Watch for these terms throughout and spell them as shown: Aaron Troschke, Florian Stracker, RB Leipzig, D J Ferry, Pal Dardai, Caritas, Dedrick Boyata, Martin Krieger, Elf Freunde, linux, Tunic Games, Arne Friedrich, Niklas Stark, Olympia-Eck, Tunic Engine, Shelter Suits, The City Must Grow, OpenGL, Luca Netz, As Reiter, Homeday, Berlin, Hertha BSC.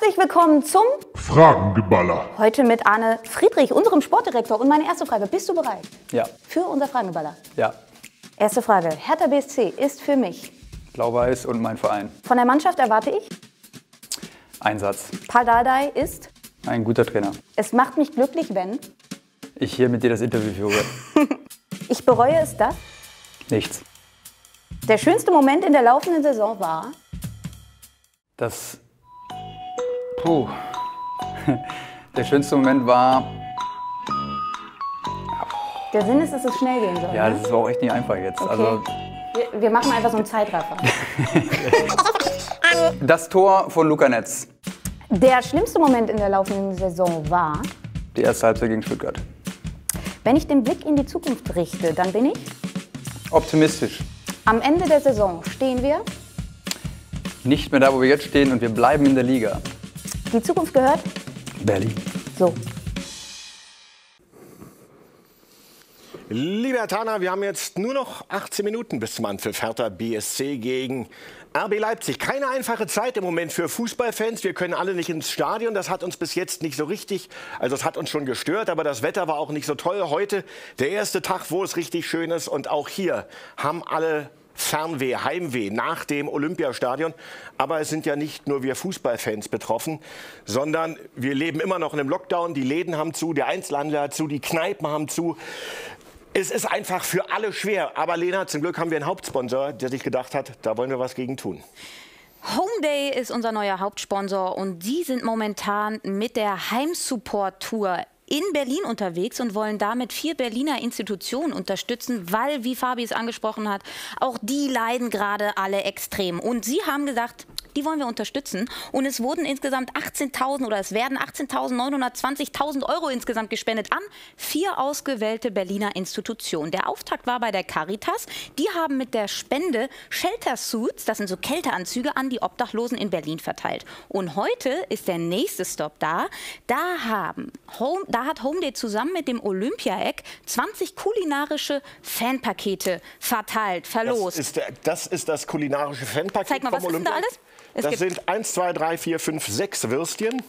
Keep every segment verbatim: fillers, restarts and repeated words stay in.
Herzlich willkommen zum Fragengeballer. Heute mit Arne Friedrich, unserem Sportdirektor. Und meine erste Frage, bist du bereit? Ja. Für unser Fragengeballer? Ja. Erste Frage, Hertha B S C ist für mich? Blau-Weiß und mein Verein. Von der Mannschaft erwarte ich? Einsatz. Pal Dardai ist? Ein guter Trainer. Es macht mich glücklich, wenn? Ich hier mit dir das Interview führe. Ich bereue es, dass? Nichts. Der schönste Moment in der laufenden Saison war? Das... Puh. Der schönste Moment war... Der Sinn ist, dass es schnell gehen soll. Ja, das war auch echt nicht einfach jetzt. Okay. Also wir, wir machen einfach so einen Zeitraffer. Das Tor von Luca Netz. Der schlimmste Moment in der laufenden Saison war? Die erste Halbzeit gegen Stuttgart. Wenn ich den Blick in die Zukunft richte, dann bin ich? Optimistisch. Am Ende der Saison stehen wir? Nicht mehr da, wo wir jetzt stehen, und wir bleiben in der Liga. Die Zukunft gehört? Berlin. So. Liebe Herthaner, wir haben jetzt nur noch achtzehn Minuten bis zum Anpfiff. Hertha B S C gegen R B Leipzig. Keine einfache Zeit im Moment für Fußballfans. Wir können alle nicht ins Stadion. Das hat uns bis jetzt nicht so richtig, also es hat uns schon gestört, aber das Wetter war auch nicht so toll heute. Der erste Tag, wo es richtig schön ist, und auch hier haben alle Fernweh, Heimweh nach dem Olympiastadion. Aber es sind ja nicht nur wir Fußballfans betroffen, sondern wir leben immer noch in einem Lockdown. Die Läden haben zu, der Einzelhandel hat zu, die Kneipen haben zu. Es ist einfach für alle schwer. Aber Lena, zum Glück haben wir einen Hauptsponsor, der sich gedacht hat, da wollen wir was gegen tun. Homeday ist unser neuer Hauptsponsor und die sind momentan mit der Heimsupport-Tour in Berlin unterwegs und wollen damit vier Berliner Institutionen unterstützen, weil, wie Fabi es angesprochen hat, auch die leiden gerade alle extrem. Und sie haben gesagt, die wollen wir unterstützen. Und es wurden insgesamt achtzehntausend oder es werden achtzehntausendneunhundertzwanzigtausend Euro insgesamt gespendet an vier ausgewählte Berliner Institutionen. Der Auftakt war bei der Caritas. Die haben mit der Spende Shelter Suits, das sind so Kälteanzüge, an die Obdachlosen in Berlin verteilt. Und heute ist der nächste Stop da. Da haben Home, da hat Homeday zusammen mit dem Olympia-Eck zwanzig kulinarische Fanpakete verteilt, verlost. Das ist, der, das, ist das kulinarische Fanpaket. Zeig mal, was ist denn da alles? Es das sind eins, zwei, drei, vier, fünf, sechs Würstchen.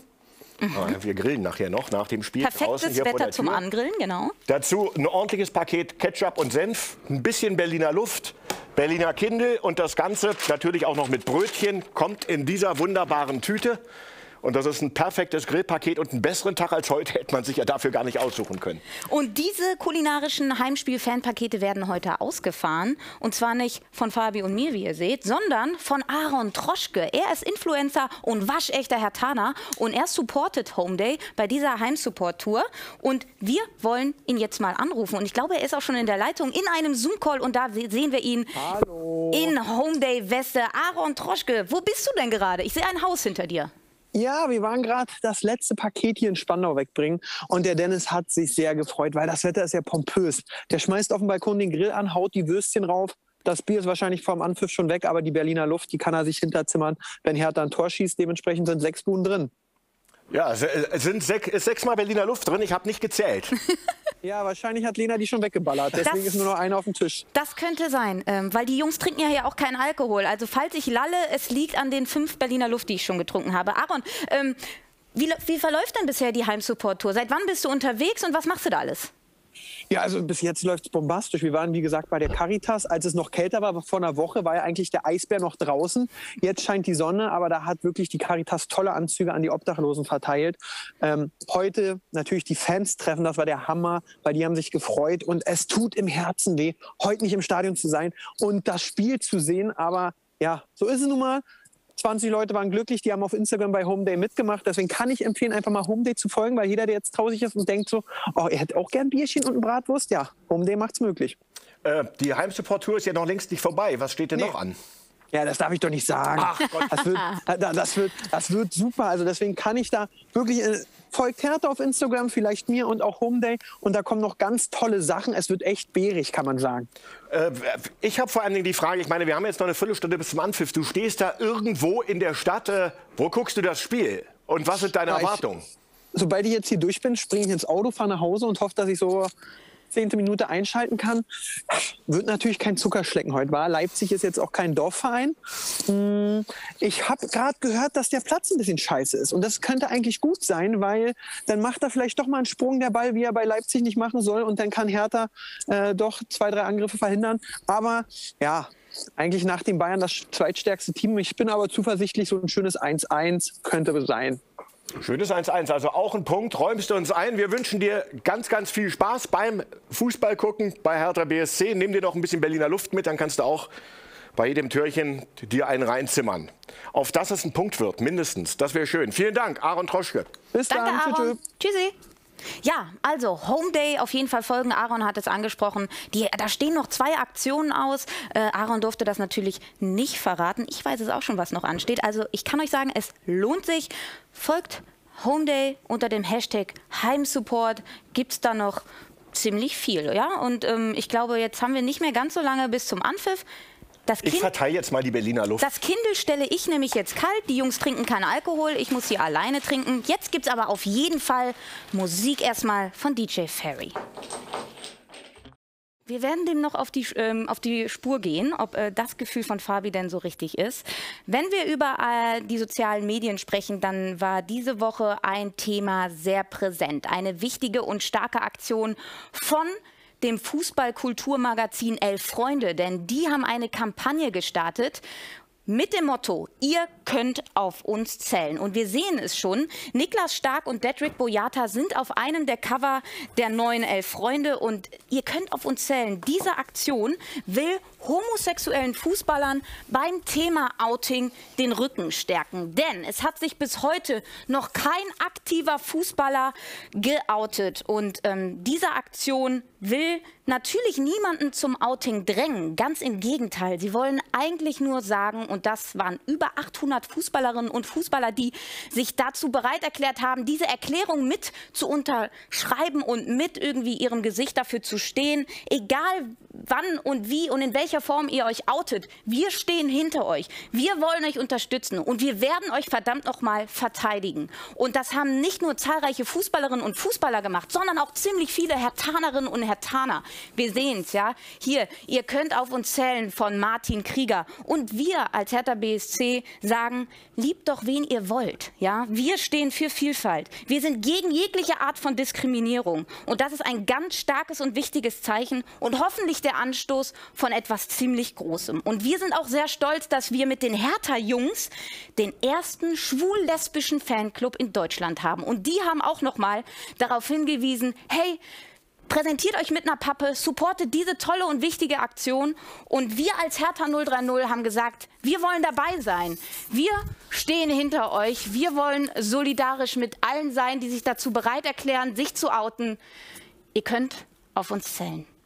Mhm. Ah, wir grillen nachher noch nach dem Spiel. Perfektes draußen hier Wetter vor der zum Tür. Angrillen, genau. Dazu ein ordentliches Paket Ketchup und Senf, ein bisschen Berliner Luft, Berliner Kindl und das Ganze natürlich auch noch mit Brötchen. Kommt in dieser wunderbaren Tüte. Und das ist ein perfektes Grillpaket, und einen besseren Tag als heute hätte man sich ja dafür gar nicht aussuchen können. Und diese kulinarischen Heimspiel-Fanpakete werden heute ausgefahren. Und zwar nicht von Fabi und mir, wie ihr seht, sondern von Aaron Troschke. Er ist Influencer und waschechter Herthaner. Und er supportet Homeday bei dieser Heimsupport-Tour. Und wir wollen ihn jetzt mal anrufen. Und ich glaube, er ist auch schon in der Leitung in einem Zoom-Call. Und da sehen wir ihn. Hallo. In Homeday-Weste. Aaron Troschke, wo bist du denn gerade? Ich sehe ein Haus hinter dir. Ja, wir waren gerade das letzte Paket hier in Spandau wegbringen, und der Dennis hat sich sehr gefreut, weil das Wetter ist ja pompös. Der schmeißt auf dem Balkon den Grill an, haut die Würstchen rauf. Das Bier ist wahrscheinlich vorm Anpfiff schon weg, aber die Berliner Luft, die kann er sich hinterzimmern, wenn Hertha ein Tor schießt. Dementsprechend sind sechs Buden drin. Ja, es sind sech, ist sechsmal Berliner Luft drin, ich habe nicht gezählt. Ja, wahrscheinlich hat Lena die schon weggeballert, deswegen das, ist nur noch einer auf dem Tisch. Das könnte sein, ähm, weil die Jungs trinken ja hier auch keinen Alkohol. Also falls ich lalle, es liegt an den fünf Berliner Luft, die ich schon getrunken habe. Aaron, ähm, wie, wie verläuft denn bisher die Heimsupport-Tour? Seit wann bist du unterwegs und was machst du da alles? Ja, also bis jetzt läuft es bombastisch. Wir waren, wie gesagt, bei der Caritas. Als es noch kälter war, vor einer Woche, war ja eigentlich der Eisbär noch draußen. Jetzt scheint die Sonne, aber da hat wirklich die Caritas tolle Anzüge an die Obdachlosen verteilt. Ähm, heute natürlich die Fans treffen, das war der Hammer, weil die haben sich gefreut. Und es tut im Herzen weh, heute nicht im Stadion zu sein und das Spiel zu sehen. Aber ja, so ist es nun mal. zwanzig Leute waren glücklich, die haben auf Instagram bei Homeday mitgemacht. Deswegen kann ich empfehlen, einfach mal Homeday zu folgen, weil jeder, der jetzt traurig ist und denkt so, oh, er hätte auch gern Bierchen und einen Bratwurst, ja, Homeday macht's möglich. Äh, die Heimsupport-Tour ist ja noch längst nicht vorbei. Was steht denn nee. noch an? Ja, das darf ich doch nicht sagen. Ach Gott. Das wird, das wird, das wird super. Also deswegen kann ich da wirklich... Folgt Hertha auf Instagram, vielleicht mir und auch Homeday. Und da kommen noch ganz tolle Sachen. Es wird echt bärig, kann man sagen. Äh, ich habe vor allen Dingen die Frage, ich meine, wir haben jetzt noch eine Viertelstunde bis zum Anpfiff. Du stehst da irgendwo in der Stadt. Äh, wo guckst du das Spiel? Und was sind deine ja, Erwartungen? Ich, sobald ich jetzt hier durch bin, springe ich ins Auto, fahre nach Hause und hoffe, dass ich so zehnte Minute einschalten kann. Wird natürlich kein Zuckerschlecken heute, war. Leipzig ist jetzt auch kein Dorfverein. Ich habe gerade gehört, dass der Platz ein bisschen scheiße ist. Und das könnte eigentlich gut sein, weil dann macht er vielleicht doch mal einen Sprung der Ball, wie er bei Leipzig nicht machen soll. Und dann kann Hertha äh, doch zwei, drei Angriffe verhindern. Aber ja, eigentlich nach den Bayern das zweitstärkste Team. Ich bin aber zuversichtlich, so ein schönes eins eins könnte sein. Schönes eins eins, also auch ein Punkt, räumst du uns ein. Wir wünschen dir ganz, ganz viel Spaß beim Fußball gucken bei Hertha B S C. Nimm dir noch ein bisschen Berliner Luft mit, dann kannst du auch bei jedem Türchen dir einen reinzimmern. Auf dass es ein Punkt wird, mindestens. Das wäre schön. Vielen Dank, Aaron Troschke. Bis dann. Danke, Aaron. Tschüssi. Ja, also Homeday auf jeden Fall folgen. Aaron hat es angesprochen. Die, da stehen noch zwei Aktionen aus. Äh, Aaron durfte das natürlich nicht verraten. Ich weiß es auch schon, was noch ansteht. Also ich kann euch sagen, es lohnt sich. Folgt Homeday unter dem Hashtag Heimsupport. Gibt es da noch ziemlich viel. Ja? Und ähm, ich glaube, jetzt haben wir nicht mehr ganz so lange bis zum Anpfiff. Das kind, ich verteile jetzt mal die Berliner Luft. Das Kindle stelle ich nämlich jetzt kalt. Die Jungs trinken keinen Alkohol. Ich muss sie alleine trinken. Jetzt gibt es aber auf jeden Fall Musik erstmal von D J Ferry. Wir werden dem noch auf die, ähm, auf die Spur gehen, ob äh, das Gefühl von Fabi denn so richtig ist. Wenn wir über äh, die sozialen Medien sprechen, dann war diese Woche ein Thema sehr präsent. Eine wichtige und starke Aktion von dem Fußballkulturmagazin Elf Freunde, denn die haben eine Kampagne gestartet mit dem Motto, ihr könnt auf uns zählen. Und wir sehen es schon, Niklas Stark und Dedrick Boyata sind auf einem der Cover der neuen Elf Freunde und ihr könnt auf uns zählen. Diese Aktion will homosexuellen Fußballern beim Thema Outing den Rücken stärken. Denn es hat sich bis heute noch kein aktiver Fußballer geoutet. Und ähm, diese Aktion will natürlich niemanden zum Outing drängen. Ganz im Gegenteil. Sie wollen eigentlich nur sagen, und das waren über achthundert Fußballerinnen und Fußballer, die sich dazu bereit erklärt haben, diese Erklärung mit zu unterschreiben und mit irgendwie ihrem Gesicht dafür zu stehen. Egal wann und wie und in welcher Form ihr euch outet. Wir stehen hinter euch. Wir wollen euch unterstützen. Und wir werden euch verdammt nochmal verteidigen. Und das haben nicht nur zahlreiche Fußballerinnen und Fußballer gemacht, sondern auch ziemlich viele Herthanerinnen und Herthaner. Wir sehen es, ja. Hier, ihr könnt auf uns zählen von Martin Krieger. Und wir als Hertha B S C sagen, liebt doch, wen ihr wollt. Ja? Wir stehen für Vielfalt. Wir sind gegen jegliche Art von Diskriminierung. Und das ist ein ganz starkes und wichtiges Zeichen und hoffentlich der Anstoß von etwas ziemlich Großem. Und wir sind auch sehr stolz, dass wir mit den Hertha-Jungs den ersten schwul-lesbischen Fanclub in Deutschland haben. Und die haben auch nochmal darauf hingewiesen, hey, präsentiert euch mit einer Pappe, supportet diese tolle und wichtige Aktion. Und wir als Hertha null drei null haben gesagt, wir wollen dabei sein. Wir stehen hinter euch. Wir wollen solidarisch mit allen sein, die sich dazu bereit erklären, sich zu outen. Ihr könnt auf uns zählen.